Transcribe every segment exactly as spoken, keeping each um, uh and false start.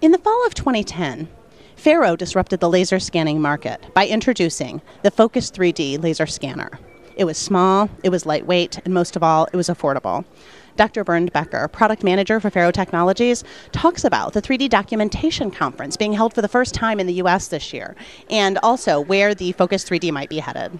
In the fall of twenty ten, Faro disrupted the laser scanning market by introducing the Focus three D laser scanner. It was small, it was lightweight, and most of all, it was affordable. Doctor Bernd Becker, product manager for Faro Technologies, talks about the three D documentation conference being held for the first time in the U S this year, and also where the Focus three D might be headed.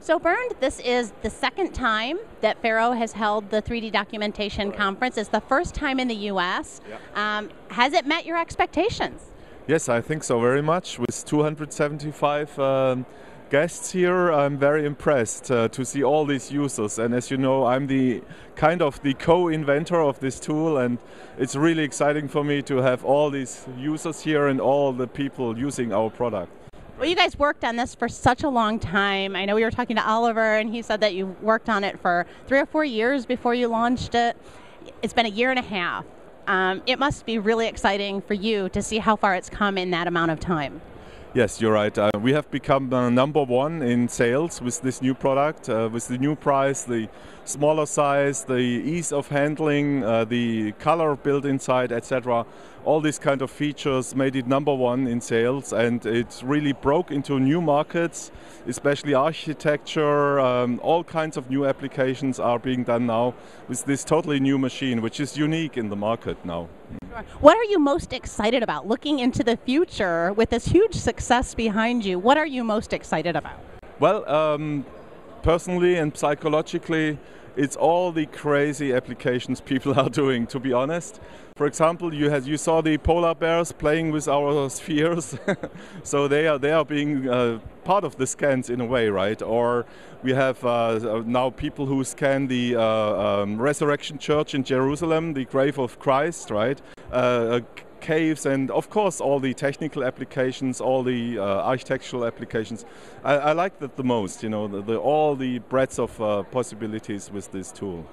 So Bernd, this is the second time that Faro has held the three D documentation conference. It's the first time in the U S Yeah. Um, has it met your expectations? Yes, I think so very much. With two hundred seventy-five um, guests here, I'm very impressed uh, to see all these users, and as you know, I'm the kind of the co-inventor of this tool, and it's really exciting for me to have all these users here and all the people using our product. Well, you guys worked on this for such a long time. I know we were talking to Oliver, and he said that you worked on it for three or four years before you launched it. It's been a year and a half. Um, it must be really exciting for you to see how far it's come in that amount of time. Yes, you're right. Uh, we have become uh, number one in sales with this new product, uh, with the new price, the smaller size, the ease of handling, uh, the color built inside, et cetera. All these kind of features made it number one in sales, and it really broke into new markets, especially architecture. Um, all kinds of new applications are being done now with this totally new machine, which is unique in the market now. What are you most excited about looking into the future with this huge success behind you? What are you most excited about? Well, um, personally and psychologically, it's all the crazy applications people are doing, to be honest. For example, you had you saw the polar bears playing with our spheres, so they are they are being uh, part of the scans in a way, right? Or we have uh, now people who scan the uh, um, Resurrection Church in Jerusalem, the grave of Christ, right? Uh, caves, and of course all the technical applications, all the uh, architectural applications. I, I like that the most, you know, the, the, all the breadth of uh, possibilities with this tool.